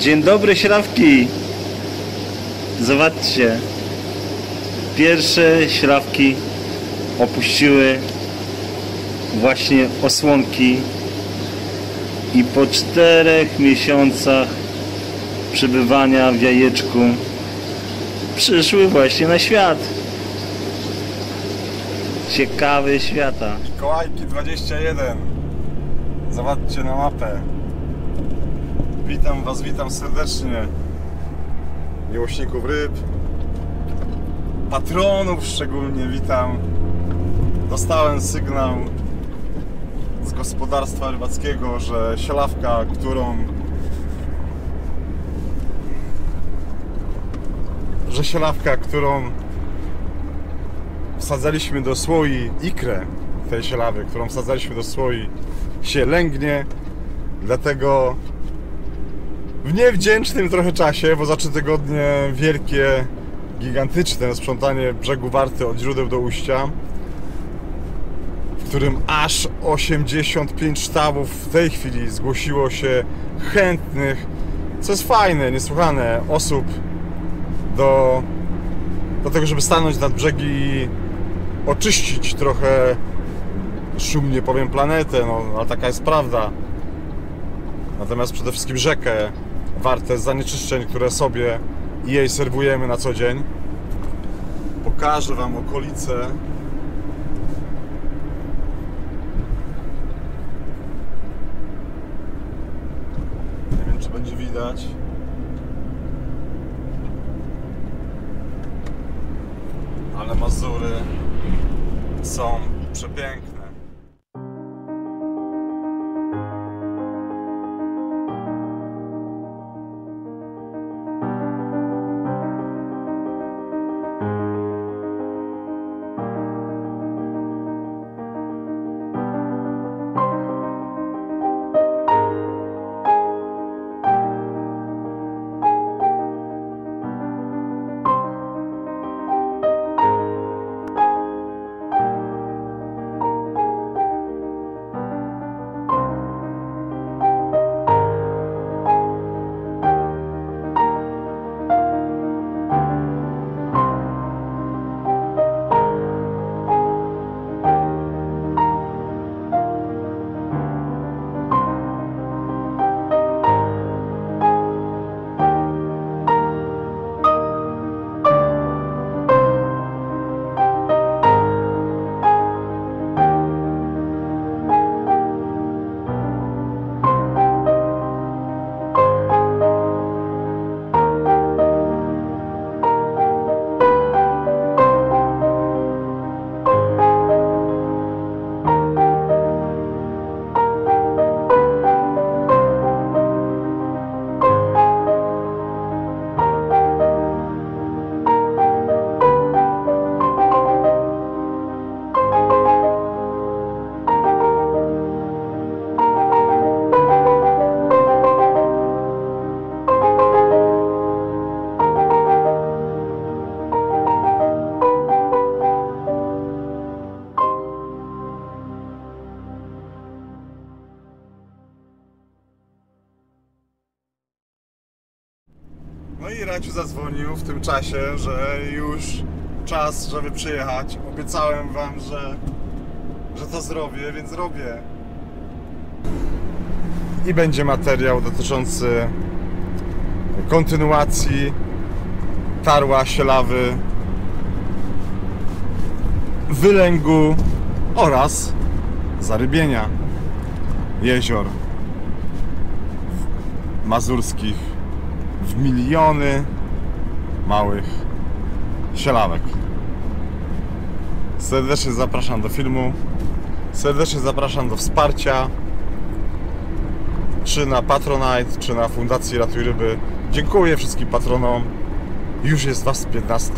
Dzień dobry, śrawki. Zobaczcie, pierwsze śrawki opuściły właśnie osłonki i po 4 miesiącach przebywania w jajeczku przyszły właśnie na świat. Ciekawy świata. Mikołajki 21. Zobaczcie na mapę. Witam was, witam serdecznie miłośników ryb, patronów szczególnie witam. Dostałem sygnał z gospodarstwa rybackiego, że sielawka, którą wsadzaliśmy do słoi, ikrę tej sielawy, którą wsadzaliśmy do słoi, się lęgnie, dlatego w niewdzięcznym trochę czasie, bo za 3 tygodnie wielkie, gigantyczne sprzątanie brzegu Warty od źródeł do ujścia, w którym aż 85 sztabów w tej chwili zgłosiło się chętnych, co jest fajne, niesłychane, osób do tego, żeby stanąć nad brzegi i oczyścić trochę, szumnie powiem, planetę, no, ale taka jest prawda. Natomiast przede wszystkim rzekę Wartę z zanieczyszczeń, które sobie i jej serwujemy na co dzień. Pokażę wam okolice. Nie wiem, czy będzie widać. Ale Mazury są przepiękne. Radziu zadzwonił w tym czasie, że już czas, żeby przyjechać. Obiecałem wam, że to zrobię, więc robię. I będzie materiał dotyczący kontynuacji tarła sielawy, wylęgu oraz zarybienia jezior mazurskich w miliony małych sielawek. Serdecznie zapraszam do filmu, serdecznie zapraszam do wsparcia, czy na Patronite, czy na Fundacji Ratuj Ryby. Dziękuję wszystkim patronom, już jest was 15,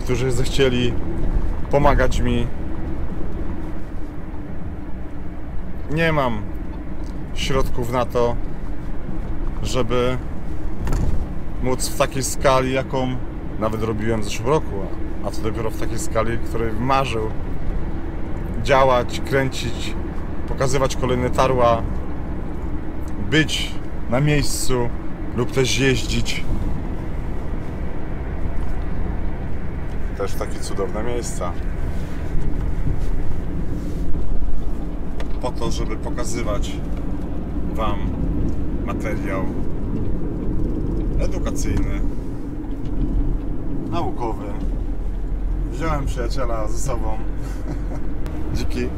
którzy zechcieli pomagać mi. Nie mam środków na to, żeby móc w takiej skali, jaką nawet robiłem w zeszłym roku, a to dopiero w takiej skali, której marzył, działać, kręcić, pokazywać kolejne tarła, być na miejscu, lub też jeździć. Też takie cudowne miejsca. Po to, żeby pokazywać Wam materiał edukacyjny, naukowy. Wziąłem przyjaciela ze sobą. Dziki.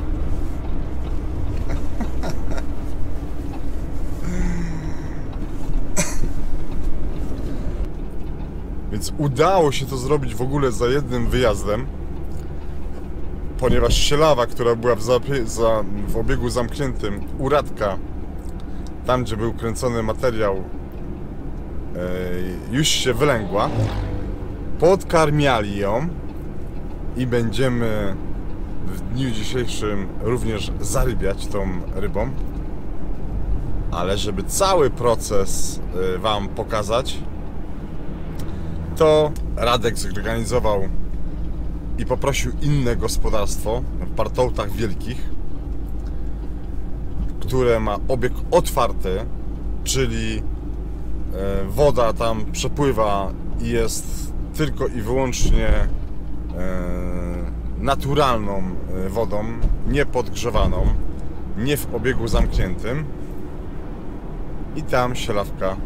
Więc udało się to zrobić w ogóle za jednym wyjazdem, ponieważ sielawa, która była w obiegu zamkniętym u Radka, tam gdzie był kręcony materiał, już się wylęgła. Podkarmiali ją i będziemy w dniu dzisiejszym również zarybiać tą rybą. Ale żeby cały proces Wam pokazać, to Radek zorganizował i poprosił inne gospodarstwo w Bartołtach Wielkich, które ma obieg otwarty, czyli woda tam przepływa i jest tylko i wyłącznie naturalną wodą, nie podgrzewaną, nie w obiegu zamkniętym, i tam sielawka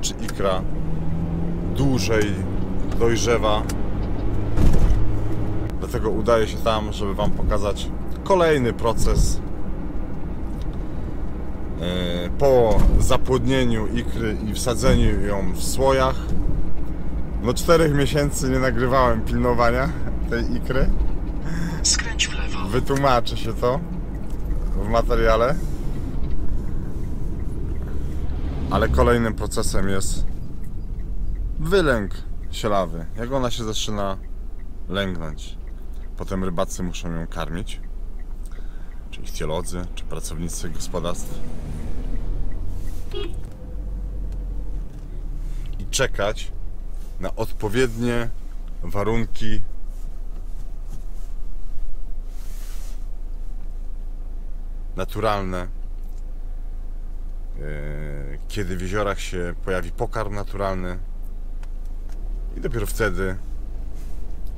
czy ikra dłużej dojrzewa. Dlatego udaje się tam, żeby Wam pokazać kolejny proces po zapłodnieniu ikry i wsadzeniu ją w słojach. No 4 miesięcy nie nagrywałem pilnowania tej ikry. Skręć w lewo. Wytłumaczy się to w materiale. Ale kolejnym procesem jest wylęg sielawy. Jak ona się zaczyna lęgnąć, potem rybacy muszą ją karmić, czy ichtiolodzy, czy pracownicy gospodarstw, i czekać na odpowiednie warunki naturalne, kiedy w jeziorach się pojawi pokarm naturalny, i dopiero wtedy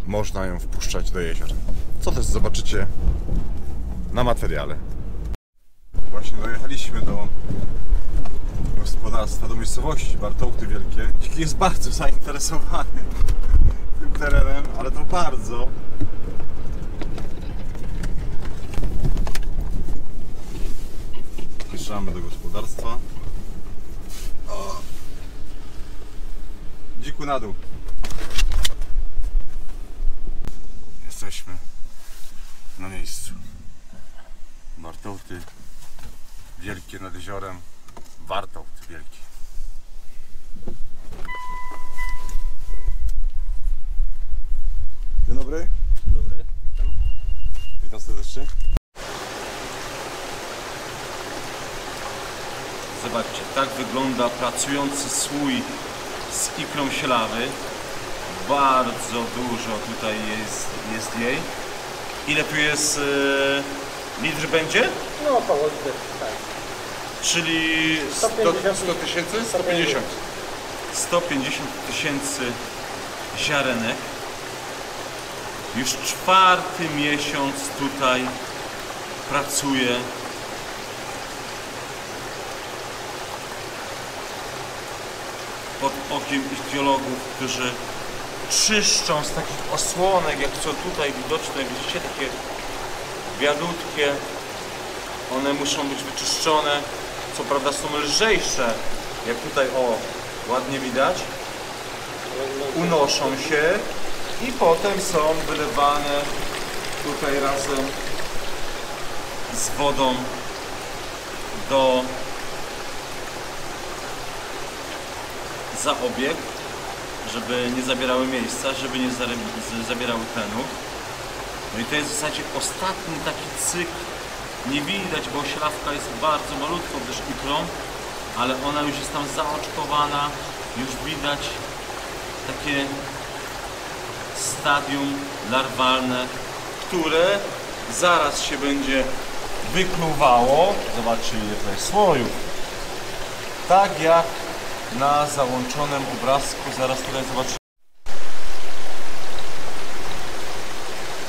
można ją wpuszczać do jezior, co też zobaczycie na materiale. Właśnie dojechaliśmy do gospodarstwa, do miejscowości Bartołty Wielkie. Dziki jest bardzo zainteresowany tym terenem, ale to bardzo. Wjeżdżamy do gospodarstwa. O. Dziku, na dół. Jesteśmy na miejscu. Wartowty Wielkie nad jeziorem. Wartowty Wielkie. Dzień dobry. Dzień dobry. Witam serdecznie. Zobaczcie, tak wygląda pracujący słój z ikrą sielawy. Bardzo dużo tutaj jest jej. Ile tu jest litr będzie? No około litr, tak. Czyli 100 tysięcy? 150. 150 tysięcy ziarenek. Już 4. miesiąc tutaj pracuje. Pod okiem ichtiologów, którzy czyszczą z takich osłonek, jak są tutaj widoczne, widzicie, takie białutkie. One muszą być wyczyszczone, co prawda są lżejsze, jak tutaj, o, ładnie widać. Unoszą się i potem są wylewane tutaj razem z wodą do zaobieg, żeby nie zabierały miejsca, żeby nie zabierały tlenu. No i to jest w zasadzie ostatni taki cykl. Nie widać, bo sielawka jest bardzo malutką też ikrą, ale ona już jest tam zaoczkowana, już widać takie stadium larwalne, które zaraz się będzie wykluwało. Zobaczcie, ile tutaj słojów. Tak jak na załączonym obrazku. Zaraz tutaj zobaczymy.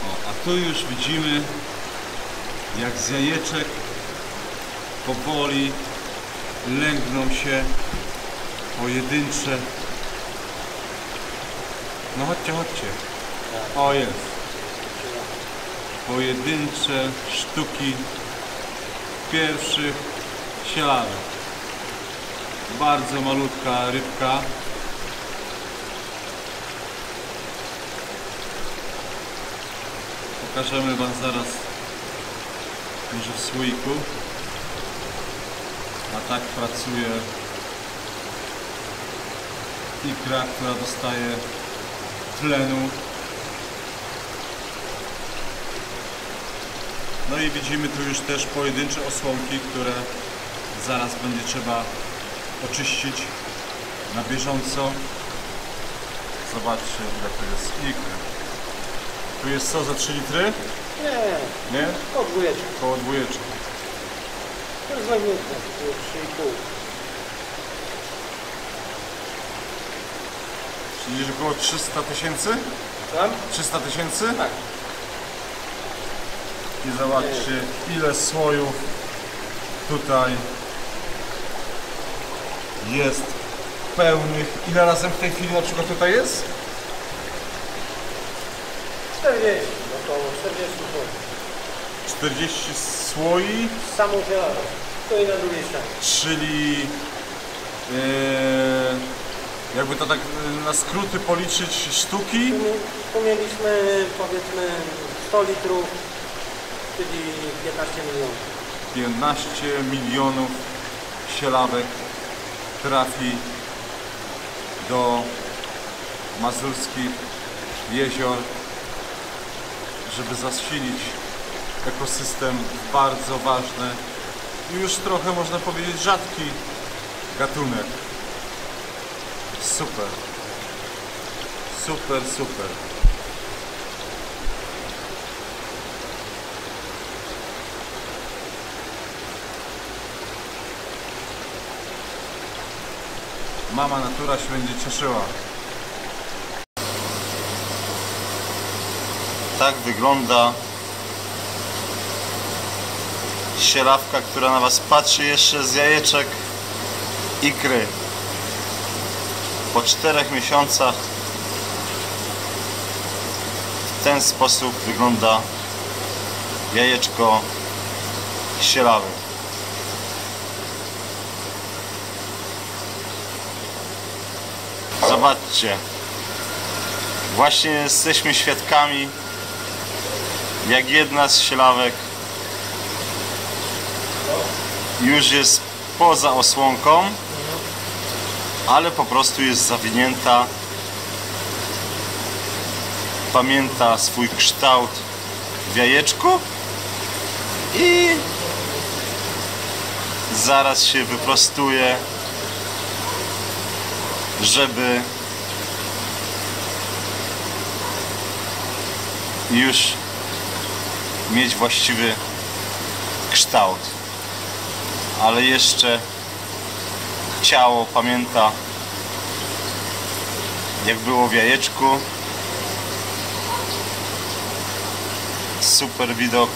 O, a tu już widzimy, jak z jajeczek powoli lęgną się pojedyncze. No chodźcie, chodźcie. O, jest. Pojedyncze sztuki pierwszych sielawy. Bardzo malutka rybka. Pokażemy wam zaraz, może w słoiku. A tak pracuje ikra, która dostaje tlenu. No i widzimy tu już też pojedyncze osłonki, które zaraz będzie trzeba oczyścić na bieżąco. Zobaczcie, jak to jest ikra. Tu jest co, za 3 litry? Nie. Nie? Koło dwójeczki. Koło dwójeczki. To jest najmniejsze, to jest 3,5. Czyli że było 300 000? Tam? 300 000? Tak. I zobaczcie, ile słojów tutaj jest pełnych. Ile razem w tej chwili na przykład tutaj jest? 40, około 40 słoi. 40 słoi? Samą zieloną, to i na drugiej stronie. Czyli jakby to tak na skróty policzyć sztuki? Tu mieliśmy powiedzmy 100 litrów. Czyli 15 milionów. 15 milionów sielawek trafi do mazurskich jezior, żeby zasilić ekosystem bardzo ważny i już trochę można powiedzieć rzadki gatunek. Super. Super, super. Mama natura się będzie cieszyła. Tak wygląda sielawka, która na was patrzy jeszcze z jajeczek ikry. Po 4 miesiącach w ten sposób wygląda jajeczko sielawy. Zobaczcie, właśnie jesteśmy świadkami, jak jedna z sielawek już jest poza osłonką, ale po prostu jest zawinięta, pamięta swój kształt w jajeczku i zaraz się wyprostuje, żeby już mieć właściwy kształt, ale jeszcze ciało pamięta, jak było w jajeczku. Super widok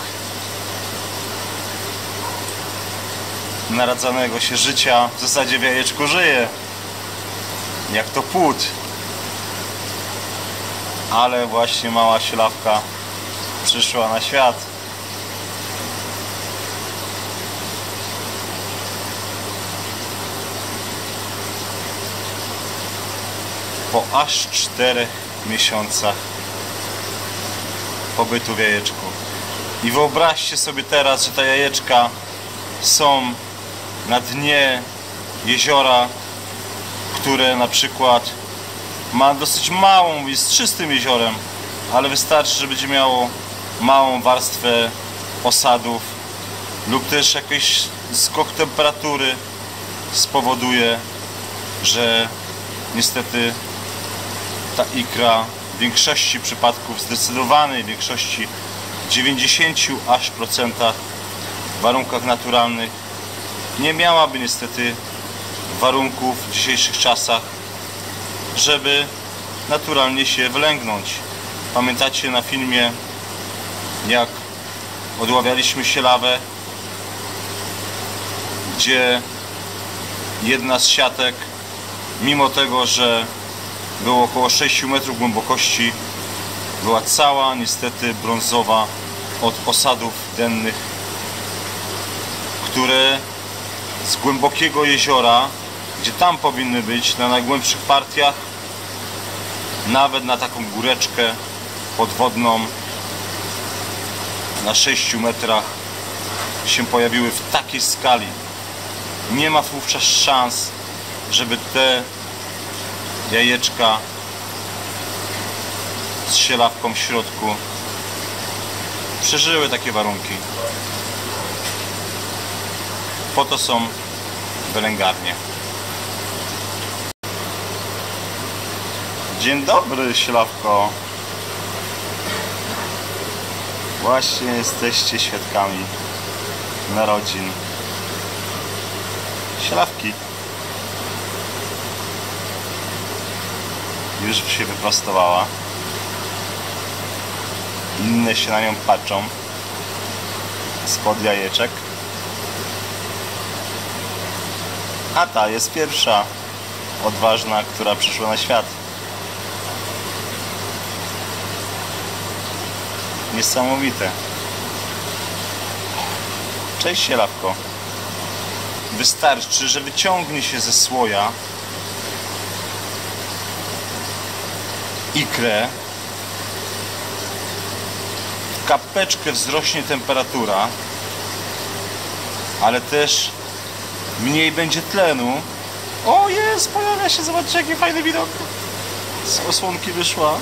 naradzanego się życia. W zasadzie w jajeczku żyje jak to płód, ale właśnie mała sielawka przyszła na świat. Po aż 4 miesiącach pobytu w jajeczku. I wyobraźcie sobie teraz, że te jajeczka są na dnie jeziora, które na przykład ma dosyć małą, jest czystym jeziorem, ale wystarczy, że będzie miało małą warstwę osadów lub też jakiś skok temperatury spowoduje, że niestety ta ikra w większości przypadków, zdecydowanej większości, 90% aż w warunkach naturalnych nie miałaby niestety warunków w dzisiejszych czasach, żeby naturalnie się wylęgnąć. Pamiętacie na filmie, jak odławialiśmy sielawę, gdzie jedna z siatek, mimo tego, że było około 6 metrów głębokości, była cała niestety brązowa od osadów dennych, które z głębokiego jeziora, gdzie tam powinny być na najgłębszych partiach, nawet na taką góreczkę podwodną na 6 metrach się pojawiły w takiej skali. Nie ma wówczas szans, żeby te jajeczka z sielawką w środku przeżyły takie warunki. Po to są wylęgarnie. Dzień dobry, sielawko. Właśnie jesteście świadkami narodzin sielawki. Już się wyprostowała. Inne się na nią patrzą spod jajeczek. A ta jest pierwsza odważna, która przyszła na świat. Niesamowite. Cześć, sielawko. Wystarczy, że wyciągnie się ze słoja ikrę, w kapeczkę wzrośnie temperatura, ale też mniej będzie tlenu. O, jest, pojawia się, zobaczcie jaki fajny widok. Z osłonki wyszła.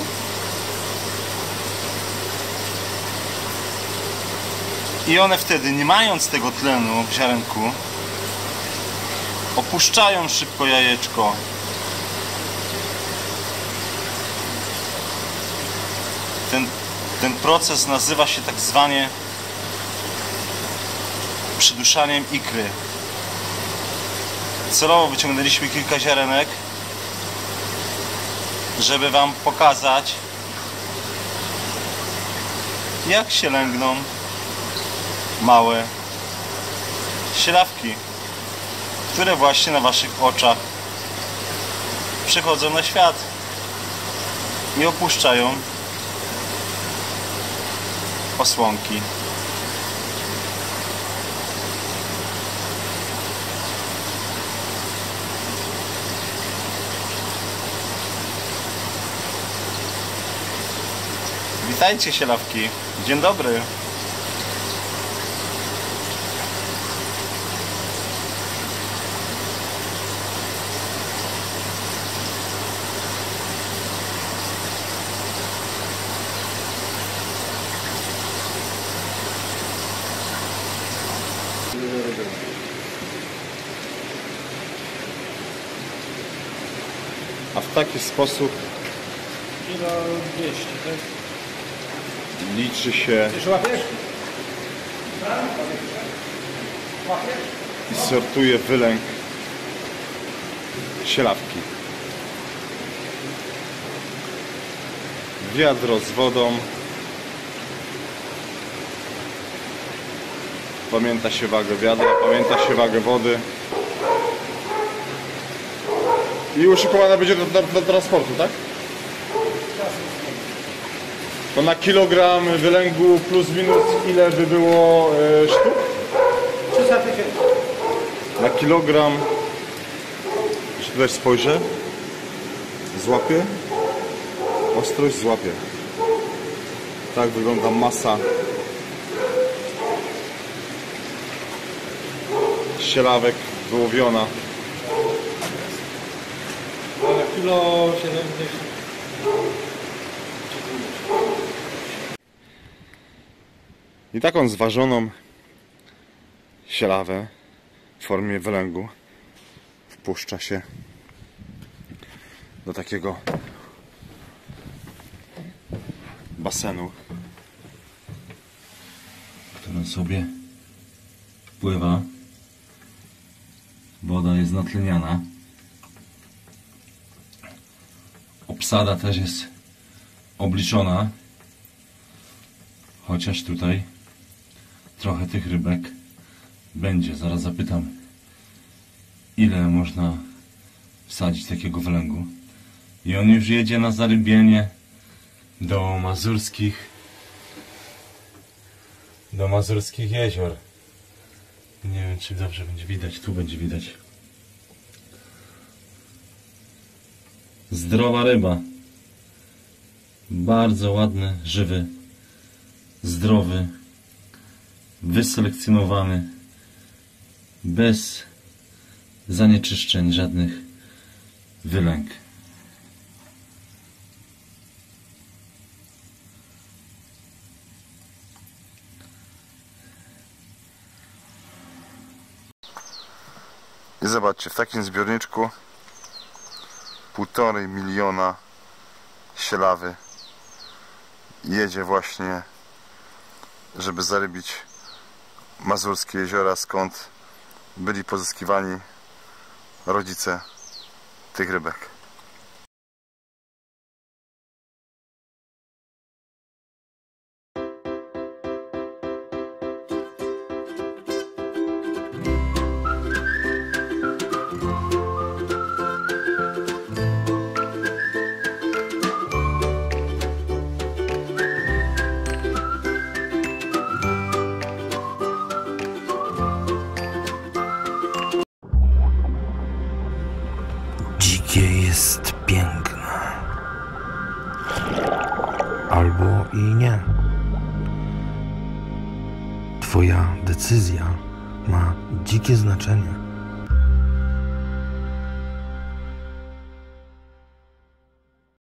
I one wtedy, nie mając tego tlenu w ziarenku, opuszczają szybko jajeczko. Ten proces nazywa się tak zwanie przyduszaniem ikry. Celowo wyciągnęliśmy kilka ziarenek, żeby wam pokazać, jak się lęgną małe sielawki, które właśnie na waszych oczach przychodzą na świat i opuszczają osłonki. Witajcie, sielawki. Dzień dobry. A w taki sposób kilo 200, tak? Liczy się i sortuje wylęg sielawki. Wiadro z wodą. Pamięta się wagę wiadra, pamięta się wagę wody. I uszykowana będzie do transportu, tak? To na kilogram wylęgu plus minus ile by było sztuk? 350. Na kilogram, jeszcze tutaj spojrzę, złapię, ostrość złapię. Tak wygląda masa sielawek wyłowiona. Kilo 70. I taką zważoną sielawę w formie wylęgu wpuszcza się do takiego basenu, w którym sobie pływa woda jest natleniana. Obsada też jest obliczona, chociaż tutaj trochę tych rybek będzie. Zaraz zapytam, ile można wsadzić takiego wylęgu. I on już jedzie na zarybienie do mazurskich jezior. Nie wiem, czy dobrze będzie widać, tu będzie widać. Zdrowa ryba. Bardzo ładny, żywy, zdrowy, wyselekcjonowany, bez zanieczyszczeń żadnych wylęg. I zobaczcie, w takim zbiorniczku 1,5 miliona sielawy jedzie właśnie, żeby zarybić mazurskie jeziora, skąd byli pozyskiwani rodzice tych rybek. Jest piękna, albo i nie. Twoja decyzja ma dzikie znaczenie.